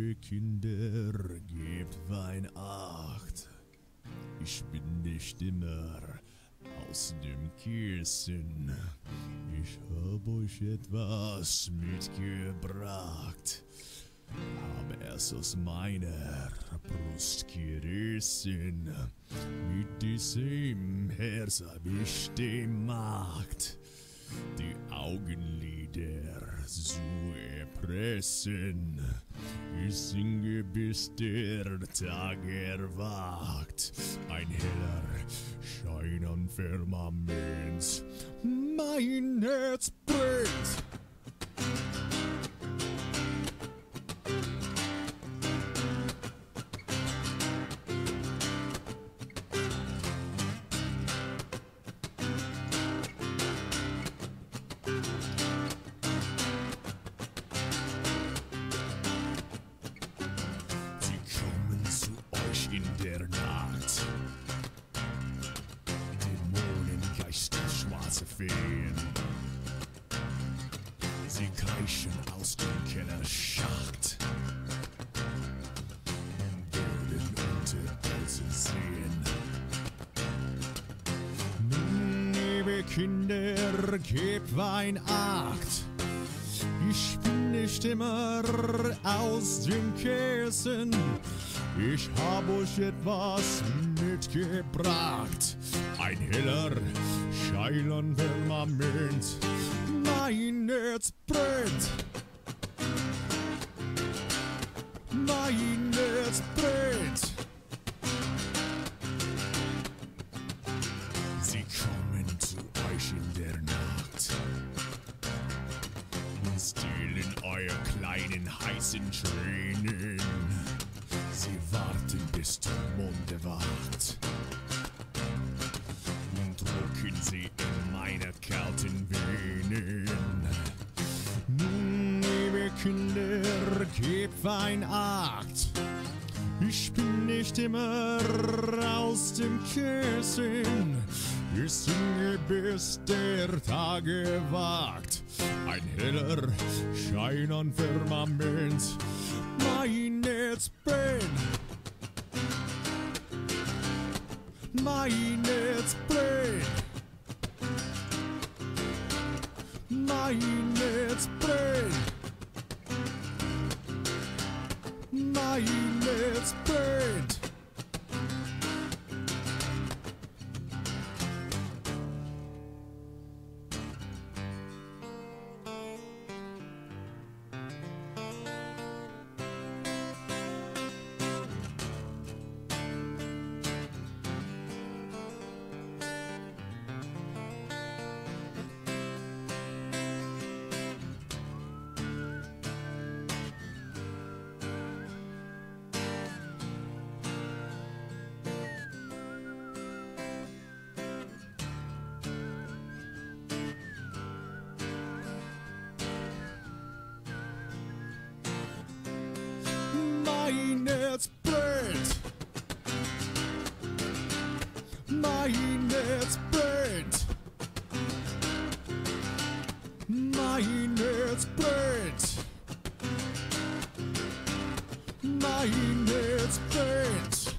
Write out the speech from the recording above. Liebe Kinder, gebt Wein acht. Ich bin nicht immer aus dem Kissen. Ich hab euch etwas mitgebracht. Hab es aus meiner Brust gerissen. Mit diesem Herz hab ich die Macht, die Augenlider zu erpressen. Ich singe, bis der Tag erwacht. Ein heller Schein am Firmament. Mein Herz brennt. In der Nacht, Dämonen, Geister, schwarze Feen. Sie kreischen aus dem Kellerschacht, Boden unter Bösen sehen. Nun, liebe Kinder, gebt Wein acht. Ich bin nicht immer aus dem Käsen. Ich hab euch etwas mitgebracht. Ein heller Schein am Firmament. Mein Herz brennt. Mein Herz brennt. Sie kommen zu euch in der Nacht und stehlen eure kleinen heißen Tränen. Sie warten, bis der Mond erwacht und drücken sie in meine kalten Venen. Nun, liebe Kinder, gebt Wein acht. Ich bin nicht immer aus dem Kissen. Ich singe, bis der Tag erwacht. Ein heller Schein am Firmament. Mein Herz brennt. Mein Herz brennt. Mein Herz brennt. Mein Herz brennt. Mein Herz brennt. Mein Herz brennt. Mein Herz brennt. Mein Herz brennt.